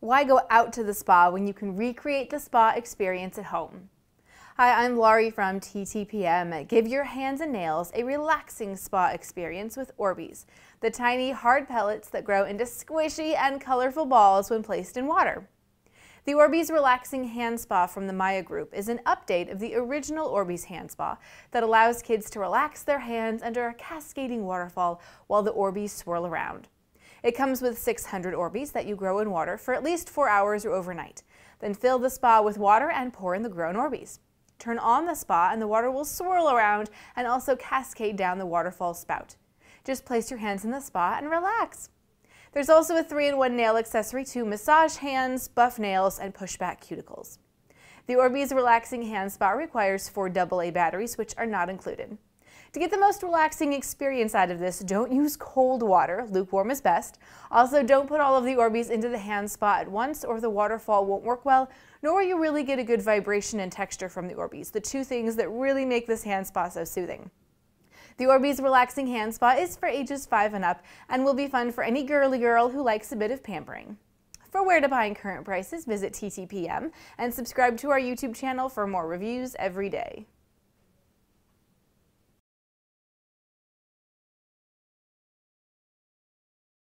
Why go out to the spa when you can recreate the spa experience at home? Hi, I'm Laurie from TTPM. Give your hands and nails a relaxing spa experience with Orbeez, the tiny hard pellets that grow into squishy and colorful balls when placed in water. The Orbeez Relaxing Hand Spa from the Maya Group is an update of the original Orbeez Hand Spa that allows kids to relax their hands under a cascading waterfall while the Orbeez swirl around. It comes with 600 Orbeez that you grow in water for at least 4 hours or overnight. Then fill the spa with water and pour in the grown Orbeez. Turn on the spa and the water will swirl around and also cascade down the waterfall spout. Just place your hands in the spa and relax. There's also a 3-in-1 nail accessory to massage hands, buff nails, and push back cuticles. The Orbeez Relaxing Hand Spa requires 4 AA batteries, which are not included. To get the most relaxing experience out of this, don't use cold water. Lukewarm is best. Also, don't put all of the Orbeez into the hand spa at once, or the waterfall won't work well, nor will you really get a good vibration and texture from the Orbeez, the two things that really make this hand spa so soothing. The Orbeez Relaxing Hand Spa is for ages 5 and up and will be fun for any girly girl who likes a bit of pampering. For where to buy and current prices, visit TTPM and subscribe to our YouTube channel for more reviews every day.